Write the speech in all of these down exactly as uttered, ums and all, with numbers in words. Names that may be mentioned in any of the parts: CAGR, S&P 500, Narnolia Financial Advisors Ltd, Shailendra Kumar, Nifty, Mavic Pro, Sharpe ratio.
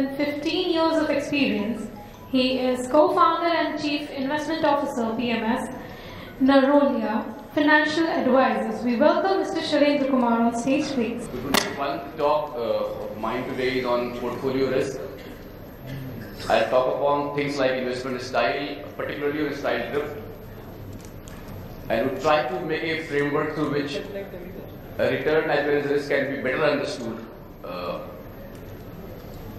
than fifteen years of experience. He is co-founder and chief investment officer, P M S, Narnolia Financial Advisors. We welcome Mister Shailendra Kumar on stage, please. One talk uh, of mine today is on portfolio risk. I'll talk upon things like investment style, particularly on style drift, and we'll try to make a framework through which a return as well as risk can be better understood, uh,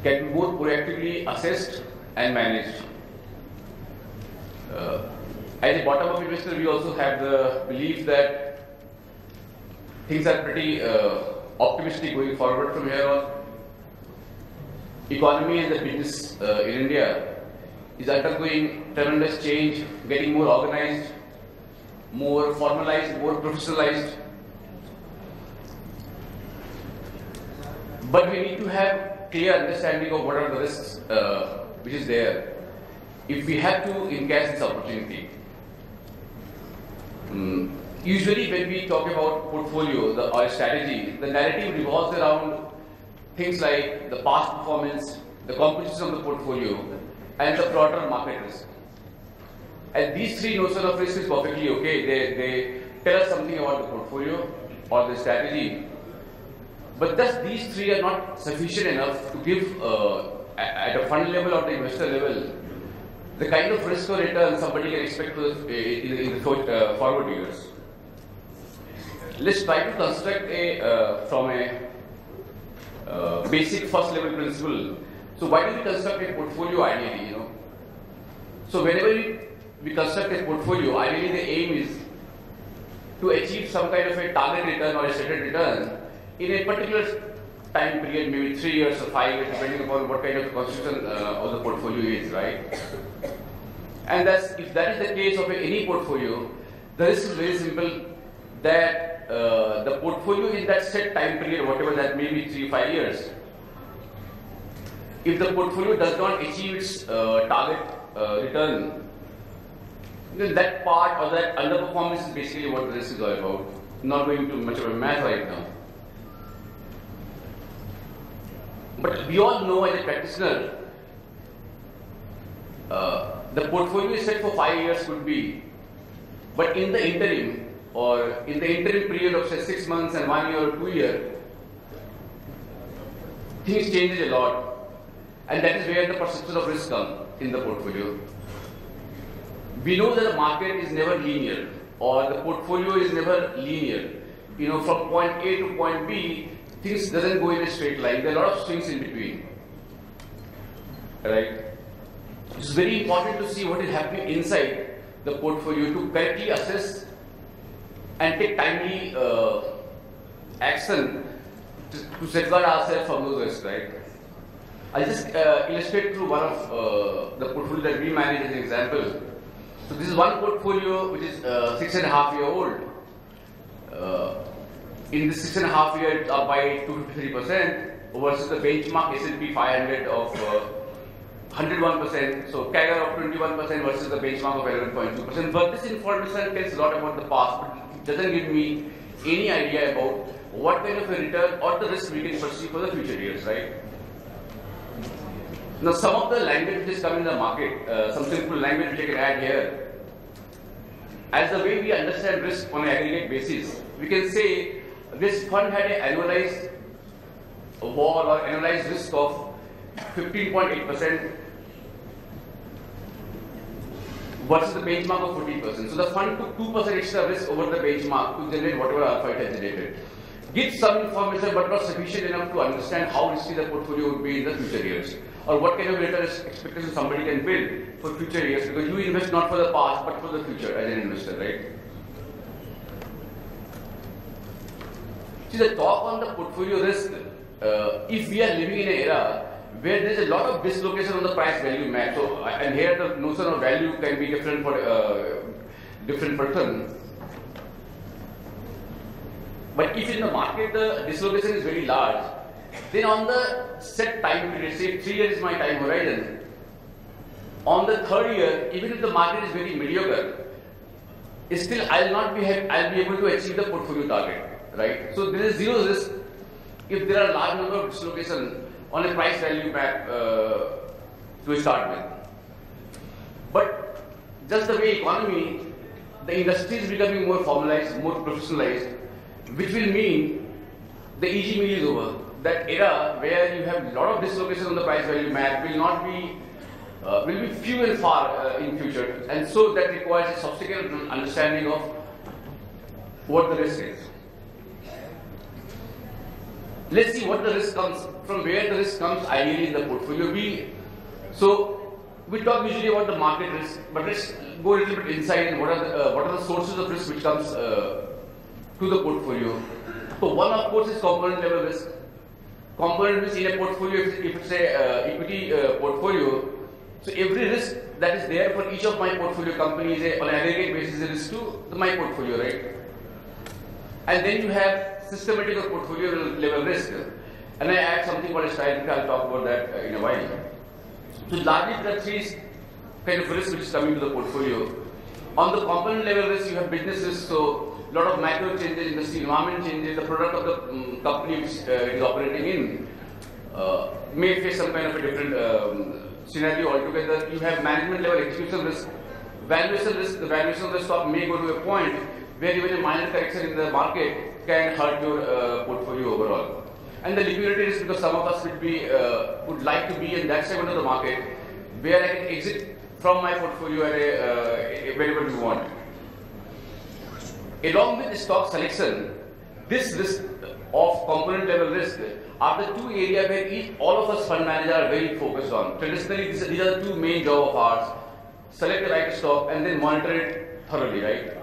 can be both proactively assessed and managed. Uh, as a bottom-up investor, we also have the belief that things are pretty uh, optimistic going forward from here on. Economy and the business uh, in India is undergoing tremendous change, getting more organized, more formalized, more professionalized. But we need to have clear understanding of what are the risks uh, which is there if we have to encash this opportunity. Mm. Usually when we talk about portfolio the, or strategy, the narrative revolves around things like the past performance, the composition of the portfolio, and the broader market risk. And these three notions of risk is perfectly okay. They, they tell us something about the portfolio or the strategy. But thus these three are not sufficient enough to give uh, at a fund level or the investor level the kind of risk or return somebody can expect in the forward years. Let's try to construct a uh, from a uh, basic first level principle. So why do we construct a portfolio ideally? You know, so whenever we, we construct a portfolio, ideally the aim is to achieve some kind of a target return or a stated return in a particular time period, maybe three years or five years, depending upon what kind of constitution uh, of the portfolio is, right? And that's, if that is the case of any portfolio, the risk is very simple that uh, the portfolio in that set time period, whatever that may be, three, five years, if the portfolio does not achieve its uh, target uh, return, then that part or that underperformance is basically what the risk is all about. Not going to much of a math right now. But we all know as a practitioner, uh, the portfolio is set for five years could be, but in the interim or in the interim period of say six months and one year or two year, things change a lot, and that is where the perception of risk comes in the portfolio. We know that the market is never linear or the portfolio is never linear. You know, from point A to point B, things doesn't go in a straight line. There are a lot of swings in between, right? It's very important to see what is happening inside the portfolio to correctly assess and take timely uh, action to, to safeguard ourselves from those risks, right? I'll just uh, illustrate through one of uh, the portfolio that we manage as an example. So this is one portfolio which is uh, six and a half year old. Uh, In this six and a half years up by two to three percent versus the benchmark S and P five hundred of uh, one hundred one percent, so C A G R of twenty-one percent versus the benchmark of eleven point two percent. But this information tells a lot about the past, but it doesn't give me any idea about what kind of a return or the risk we can pursue for the future years, right? Now, some of the language which is coming in the market, uh, some simple language which I can add here, as the way we understand risk on an aggregate basis, we can say this fund had an annualized wall or annualized risk of fifteen point eight percent versus the benchmark of fourteen percent. So the fund took two percent extra risk over the benchmark to generate whatever alpha it has generated. Gives some information but not sufficient enough to understand how risky the portfolio would be in the future years or what kind of return expectation somebody can build for future years, because you invest not for the past but for the future as an investor, right? See, the talk on the portfolio risk, uh, if we are living in an era where there is a lot of dislocation on the price value match, so, and here the notion of value can be different for uh, different person. But if in the market the dislocation is very large, then on the set time period, say three years is my time horizon, on the third year, even if the market is very mediocre, still I'll not be I'll be able to achieve the portfolio target. Right? So there is zero risk if there are large number of dislocation on a price value map uh, to start with. But just the way economy, the industry is becoming more formalized, more professionalized, which will mean the easy meal is over. That era where you have a lot of dislocation on the price value map will not be, uh, will be few and far uh, in future. And so that requires a subsequent understanding of what the risk is. Let's see what the risk comes, from where the risk comes ideally in the portfolio. We, so we talk usually about the market risk, but let's go a little bit inside what are the, uh, what are the sources of risk which comes uh, to the portfolio. So one of course is component level risk. Component risk in a portfolio, if, if it's a uh, equity uh, portfolio, so every risk that is there for each of my portfolio companies a, on an aggregate basis is a risk to the, my portfolio, right? And then you have systematic or portfolio level risk. And I add something about a strategy, I'll talk about that uh, in a while. So largely there are three kind of risk which is coming to the portfolio. On the component level risk, you have business risk, so a lot of macro changes, industry environment changes, the product of the um, company which uh, is operating in uh, may face some kind of a different um, scenario altogether. You have management level execution risk, valuation risk, the valuation of the stock may go to a point where even a minor correction in the market can hurt your uh, portfolio overall. And the liquidity risk, because some of us would be uh, would like to be in that segment of the market where I can exit from my portfolio at a, uh, wherever you want. Along with the stock selection, this risk of component level risk are the two areas where each, all of us fund managers are very focused on. Traditionally, these are the two main jobs of ours: select the right stock and then monitor it thoroughly, right?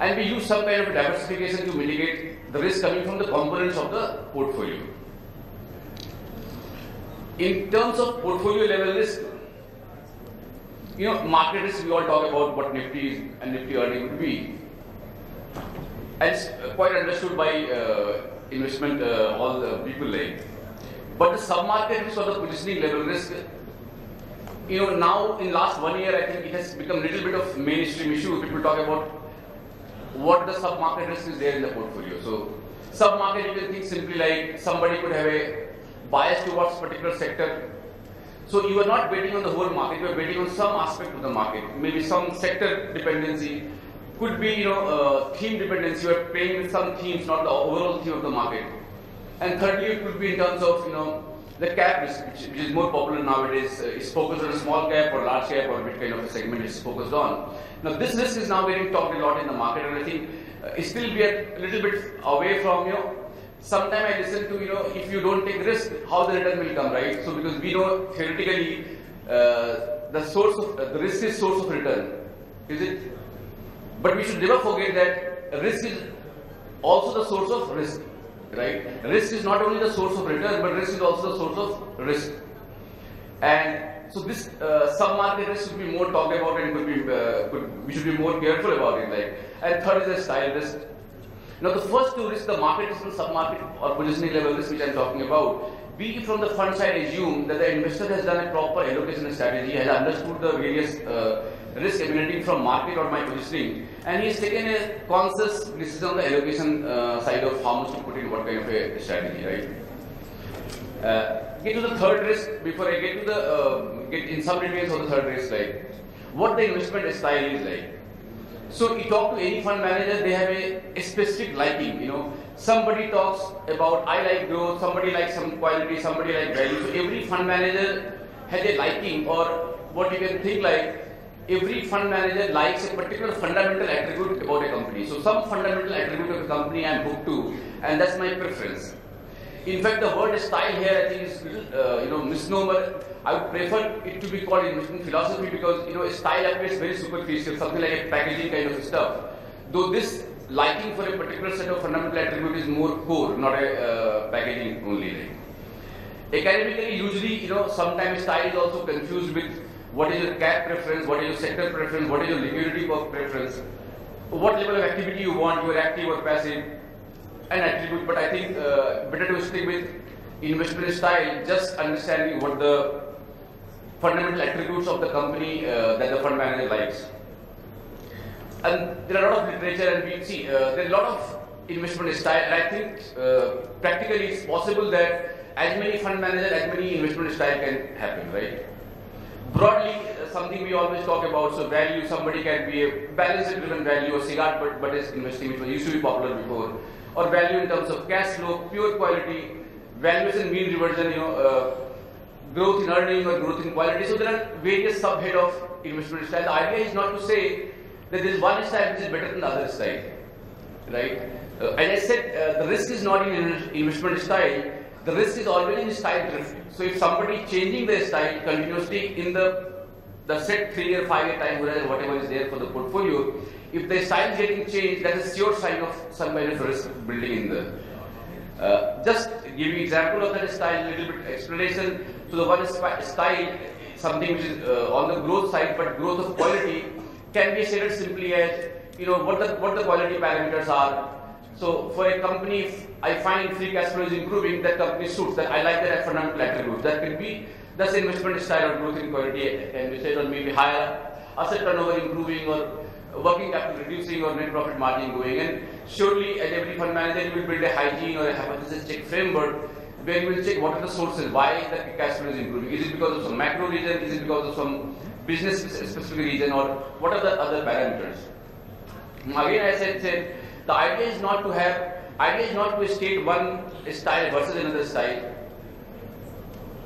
And we use some kind of diversification to mitigate the risk coming from the components of the portfolio. In terms of portfolio level risk, you know, market risk, we all talk about what Nifty is and Nifty earning would be. And it's quite understood by uh, investment, uh, all the people like. But the sub-market risk or the positioning level risk, you know, now in last one year, I think it has become a little bit of mainstream issue. People talk about what the sub-market risk is there in the portfolio. So, sub-market, you can think simply like somebody could have a bias towards particular sector. So, you are not betting on the whole market, you are betting on some aspect of the market. Maybe some sector dependency, could be, you know, uh, theme dependency, you are playing with some themes, not the overall theme of the market. And thirdly, it could be in terms of, you know, the cap risk, which, which is more popular nowadays, uh, is focused on a small cap or large cap or which kind of a segment is focused on. Now this risk is now getting talked a lot in the market, and I think uh, it still be a little bit away from, you know, sometime I listen to, you know, if you don't take risk, how the return will come, right? So because we know theoretically uh, the source of, uh, the risk is source of return, is it? But we should never forget that risk is also the source of risk. Right? Risk is not only the source of return, but risk is also the source of risk. And so this uh, sub-market risk should be more talked about, and could be, uh, could, we should be more careful about it. Like, and third is the style risk. Now the first two risks, the market risk and sub-market or positioning level risk, which I'm talking about, we from the fund side assume that the investor has done a proper allocation strategy, has understood the various uh, risks emanating from market or my positioning, and he has taken a conscious decision on the allocation uh, side of how much to put in what kind of a strategy, right? Uh, get to the third risk. Before I get to the uh, get in some details of the third risk, like what the investment style is like. So you talk to any fund manager, they have a, a specific liking. You know, somebody talks about I like growth, somebody likes some quality, somebody like value. So every fund manager has a liking, or what you can think like. Every fund manager likes a particular fundamental attribute about a company. So some fundamental attribute of a company I am hooked to, and that's my preference. In fact, the word style here I think is uh, you know, misnomer. I would prefer it to be called investment philosophy, because you know a style appears very superficial, something like a packaging kind of stuff. Though this liking for a particular set of fundamental attribute is more core, not a uh, packaging only. Academically, usually you know sometimes style is also confused with what is your cap preference, what is your sector preference, what is your liquidity preference, what level of activity you want, you are active or passive, and attribute. But I think uh, better to stick with investment style, just understanding what the fundamental attributes of the company uh, that the fund manager likes. And there are a lot of literature, and we see uh, there are a lot of investment style, and I think uh, practically it's possible that as many fund managers, as many investment style can happen, right? Broadly, something we always talk about, so value, somebody can be a balance-driven value or C A G R, but, but is investing, which used to be popular before. Or value in terms of cash flow, pure quality, valuation mean reversion, you know, uh, growth in earning or growth in quality. So there are various subhead of investment style. The idea is not to say that there is one style which is better than the other style, right? Uh, as I said, uh, the risk is not in investment style. The risk is always in style drifting. So if somebody changing their style continuously in the the set three year, five year time horizon, whatever is there for the portfolio, if their style is getting changed, that is sure sign of some kind of risk building in there. Uh, just giving example of that style, little bit explanation. So the one style, something which is uh, on the growth side, but growth of quality can be stated simply as, you know, what the what the quality parameters are. So for a company, if I find free cash flow is improving, that company suits that. I like that fundamental attributes. That could be thus investment style or growth in quality can be said, or maybe higher asset turnover improving, or working capital reducing, or net profit margin going. And surely, as every fund manager, you will build a hygiene or a hypothesis check framework where you will check what are the sources, why is that cash flow is improving? Is it because of some macro reason? Is it because of some business specific reason, or what are the other parameters? Again, as I said, the idea is not to have, idea is not to state one style versus another style.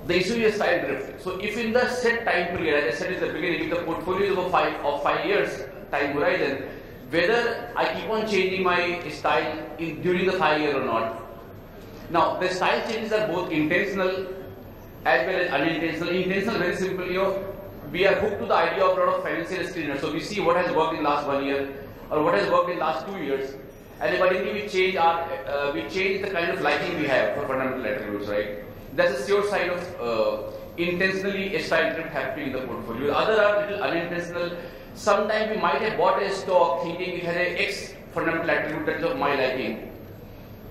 The issue is style drift. So if in the set time period, as I said at the beginning, if the portfolio is over five or five years time horizon, whether I keep on changing my style in during the five year or not. Now the style changes are both intentional as well as unintentional. Intentional, very simple, you know, we are hooked to the idea of a lot of financial screeners. So we see what has worked in last one year or what has worked in last two years. And accordingly, we change our, uh, we change the kind of liking we have for fundamental attributes, right? That's a sure sign of uh, intentionally a style drift happening in the portfolio. The other are little unintentional. Sometimes we might have bought a stock thinking it has an X fundamental attribute that is of my liking.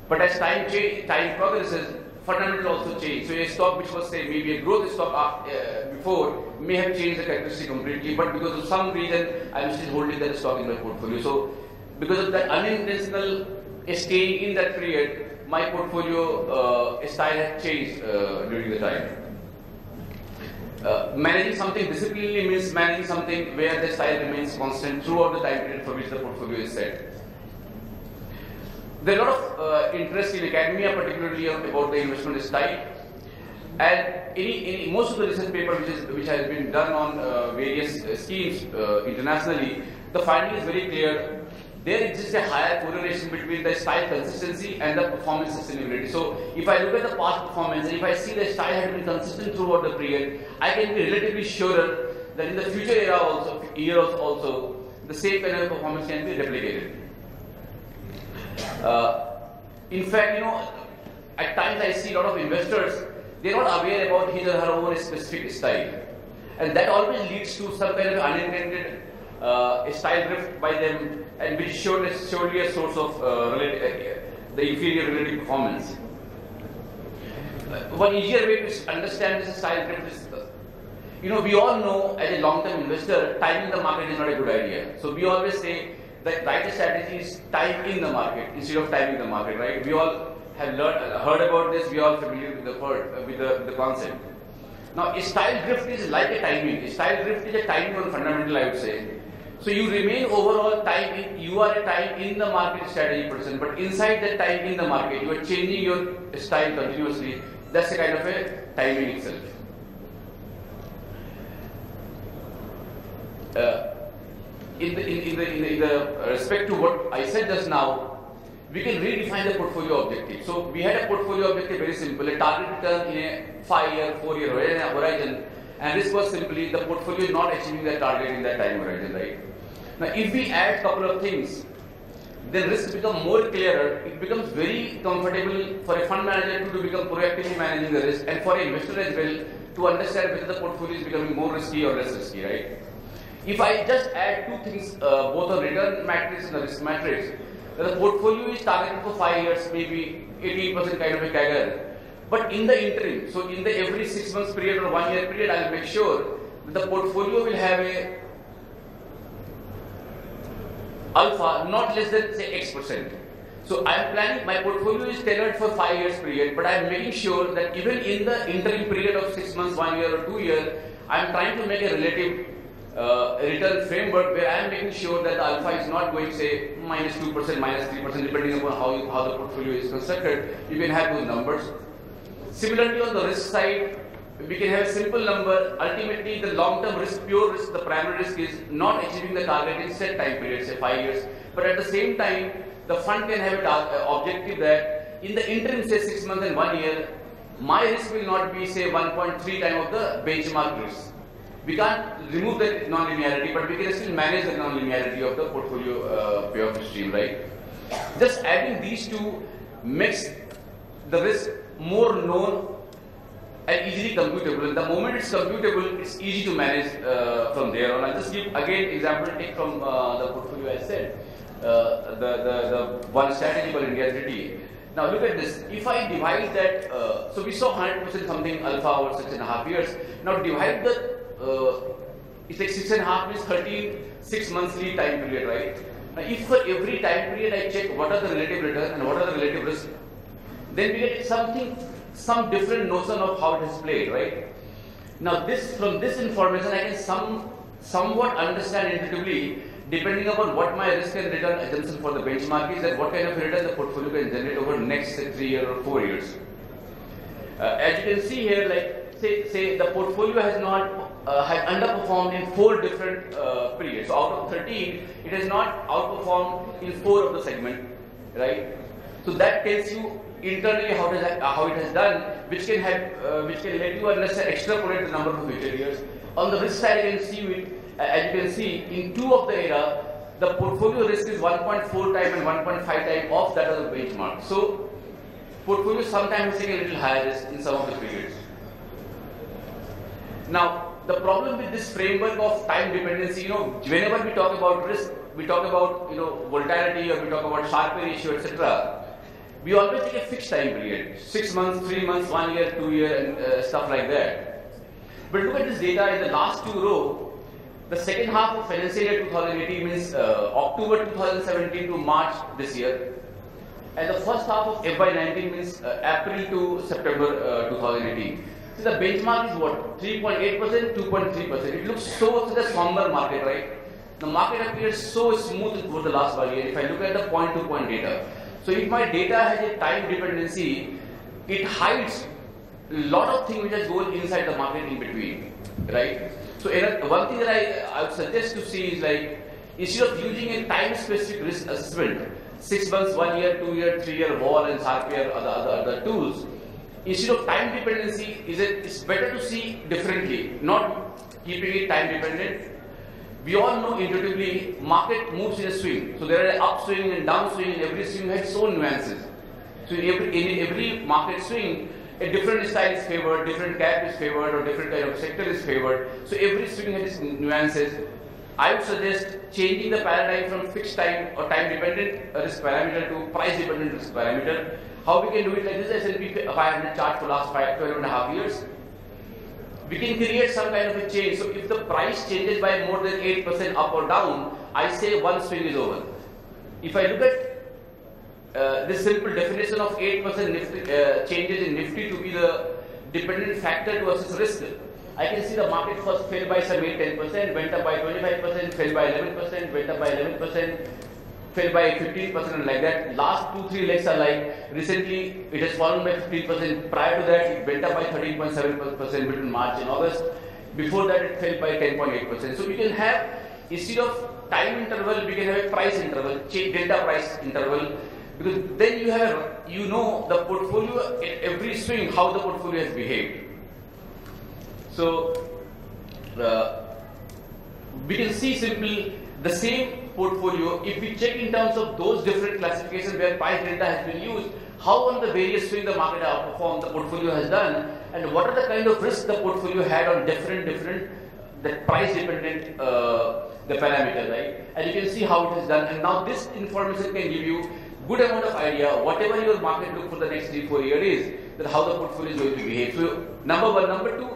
But as time change, time progresses, fundamental also change. So a stock which was, say, maybe a growth stock uh, before may have changed the characteristic completely, but because of some reason, I'm still holding that stock in my portfolio. So, because of that unintentional staying in that period, my portfolio uh, style has changed uh, during the time. Uh, managing something disciplinarily means managing something where the style remains constant throughout the time period for which the portfolio is set. There are a lot of uh, interest in academia, particularly about the investment style. And any, any, most of the research paper which, is, which has been done on uh, various uh, schemes uh, internationally, the finding is very clear. There exists a higher correlation between the style consistency and the performance sustainability. So if I look at the past performance, and if I see the style has been consistent throughout the period, I can be relatively sure that in the future era also, years also, the same kind of performance can be replicated. Uh, in fact, you know, at times I see a lot of investors, they're not aware about his or her own specific style. And that always leads to some kind of unintended uh, style drift by them, and which is surely a source of uh, relative, uh, the inferior relative performance. Uh, one easier way to understand this style drift is, uh, you know, we all know as a long-term investor, timing the market is not a good idea. So we always say that right strategy is time in the market instead of timing the market, right? We all have learned, uh, heard about this. We are all familiar with the word, uh, with the, the concept. Now, a style drift is like a timing. A style drift is a timing on fundamental, I would say. So you remain overall time in, you are a time in the market strategy person, but inside that time in the market, you are changing your style continuously. That's a kind of a timing itself. Uh, in, the, in, in, the, in, the, in the respect to what I said just now, we can redefine the portfolio objective. So we had a portfolio objective very simple, a target return in a five-year, four-year horizon, and this was simply the portfolio not achieving that target in that time horizon, right? Now, if we add a couple of things, then risk becomes more clearer. It becomes very comfortable for a fund manager to become proactively managing the risk, and for an investor as well to understand whether the portfolio is becoming more risky or less risky, right? If I just add two things, uh, both a return matrix and a risk matrix, then the portfolio is targeted for five years, maybe eighteen percent kind of a C A G R. But in the interim, so in the every six months period or one year period, I'll make sure that the portfolio will have a alpha not less than, say, X percent. So I am planning, my portfolio is tailored for five years period, but I am making sure that even in the interim period of six months, one year or two years, I am trying to make a relative uh, return framework where I am making sure that the alpha is not going, say, minus two percent, minus three percent, depending upon how, you, how the portfolio is constructed. You can have those numbers. Similarly, on the risk side, we can have a simple number. Ultimately, the long-term risk, pure risk, the primary risk is not achieving the target in set time period, say five years. But at the same time, the fund can have an objective that in the interim, say six months and one year, my risk will not be, say, one point three times of the benchmark risk. We can't remove that non-linearity, but we can still manage the non-linearity of the portfolio uh, payoff stream, right? Just adding these two makes the risk more known and easily computable. The moment it's computable, it's easy to manage uh, from there on. I'll just give again example take from uh, the portfolio I said, uh, the, the, the one strategy called India three D. Now look at this. If I divide that, uh, so we saw one hundred percent something alpha over six and a half years. Now divide the, uh, it's like six and a half is thirteen, six monthly time period, right? Now if for every time period I check what are the relative return and what are the relative risk, then we get something, some different notion of how it is played, right? Now this, from this information I can some, somewhat understand intuitively, depending upon what my risk and return assumption for the benchmark is, and what kind of return the portfolio can generate over next say, three years or four years. Uh, as you can see here, like say, say the portfolio has not uh, has underperformed in four different uh, periods. So out of thirteen, it has not outperformed in four of the segment, right? So that tells you internally how it has, how it has done, which can have, uh, which can let you understand, extrapolate the number of future years. On the risk side, you can see it, uh, as you can see, in two of the era, the portfolio risk is one point four times and one point five times of that of the benchmark. So, portfolio sometimes take a little higher risk in some of the periods. Now, the problem with this framework of time dependency, you know, whenever we talk about risk, we talk about, you know, volatility, or we talk about Sharpe ratio, et cetera. We always take a fixed time period, six months, three months, one year, two year, and uh, stuff like that. But look at this data in the last two row. The second half of financial year two thousand eighteen means uh, October two thousand seventeen to March this year, and the first half of F Y nineteen means uh, April to September uh, two thousand eighteen. So the benchmark is what? three point eight percent, two point three percent. It looks so such a somber market, right? The market appears so smooth over the last one year. If I look at the point to point data. So if my data has a time dependency, it hides a lot of things which are going inside the market in between, right? So one thing that I, I would suggest to see is like, instead of using a time-specific risk assessment, six months, one year, two year, three year, wall and Sharpe or other, other, other tools, instead of time dependency, is it, it's better to see differently, not keeping it time dependent. We all know intuitively, market moves in a swing. So there are upswing and downswing, and every swing has its own nuances. So in every, in every market swing, a different style is favored, different cap is favored, or different kind of sector is favored. So every swing has its nuances. I would suggest changing the paradigm from fixed time or time-dependent risk parameter to price-dependent risk parameter. How we can do it like this S and P five hundred chart for last five, twelve and a half years. We can create some kind of a change. So if the price changes by more than eight percent up or down, I say one swing is over. If I look at uh, this simple definition of eight percent uh, changes in Nifty to be the dependent factor to assess risk, I can see the market first fell by some eight to ten percent, went up by twenty-five percent, fell by eleven percent, went up by eleven percent, fell by fifteen percent and like that. Last two, three legs are like, recently it has fallen by fifteen percent. Prior to that, it went up by thirteen point seven percent between March and August. Before that, it fell by ten point eight percent. So we can have, instead of time interval, we can have a price interval, delta price interval, because then you have, you know the portfolio, every swing, how the portfolio has behaved. So, uh, we can see simply the same portfolio, if we check in terms of those different classifications where price delta has been used, how on the various swings the market outperformed, the portfolio has done, and what are the kind of risks the portfolio had on different, different, the price dependent, uh, the parameter, right? And you can see how it has done. And now this information can give you good amount of idea, whatever your market look for the next three, four years is, that how the portfolio is going to behave. So number one, number two,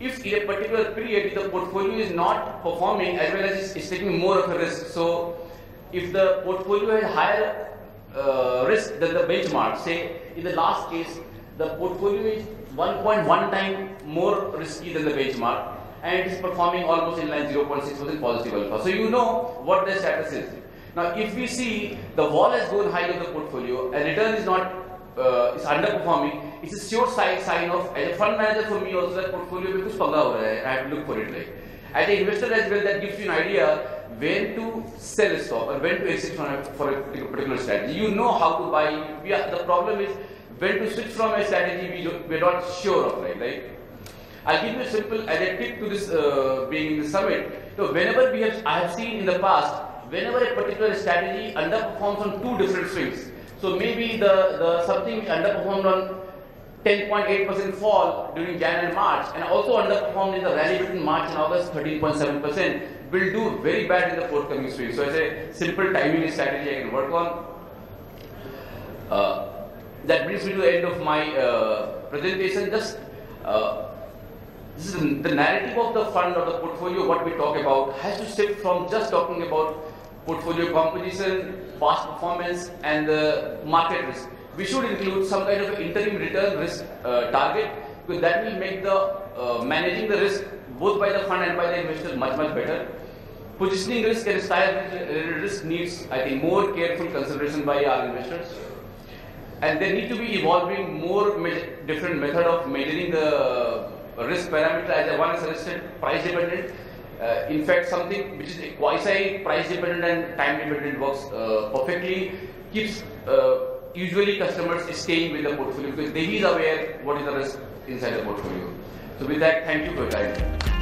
if in a particular period the portfolio is not performing as well as it's, it's taking more of a risk. So if the portfolio had higher uh, risk than the benchmark. Say in the last case, the portfolio is one point one time more risky than the benchmark, and it is performing almost in line zero point six percent positive alpha. So you know what the status is. Now, if we see the wall has gone high on the portfolio and return is not uh, is underperforming, it's a sure sign of, as a fund manager for me also, that portfolio is panga ho raha hai, and I have to look for it. Right? As an investor as well, that gives you an idea when to sell a stock or when to exit from a, for a particular strategy. You know how to buy. We are, the problem is when to switch from a strategy we don't, we're not sure of. Right? Like, I'll give you a simple as a tip to this uh, being in the summit. So whenever we have, I have seen in the past, whenever a particular strategy underperforms on two different swings. So maybe the, the something underperformed on ten point eight percent fall during January and March, and also underperformed in the rally between March and August, thirteen point seven percent, will do very bad in the forthcoming swing. So it's a simple timing strategy I can work on. Uh, that brings me to the end of my uh, presentation. Just uh, This is the narrative of the fund or the portfolio, what we talk about, has to shift from just talking about portfolio composition, past performance, and the market risk. We should include some kind of interim return risk uh, target, because that will make the uh, managing the risk both by the fund and by the investor much, much better. Positioning risk and style risk needs, I think, more careful consideration by our investors. And they need to be evolving more me different method of measuring the risk parameter. As one is suggested, price dependent. Uh, in fact, something which is quasi price dependent and time dependent works uh, perfectly. Keeps uh, usually customers staying with the portfolio because they is aware what is the risk inside the portfolio. So with that, thank you for your time.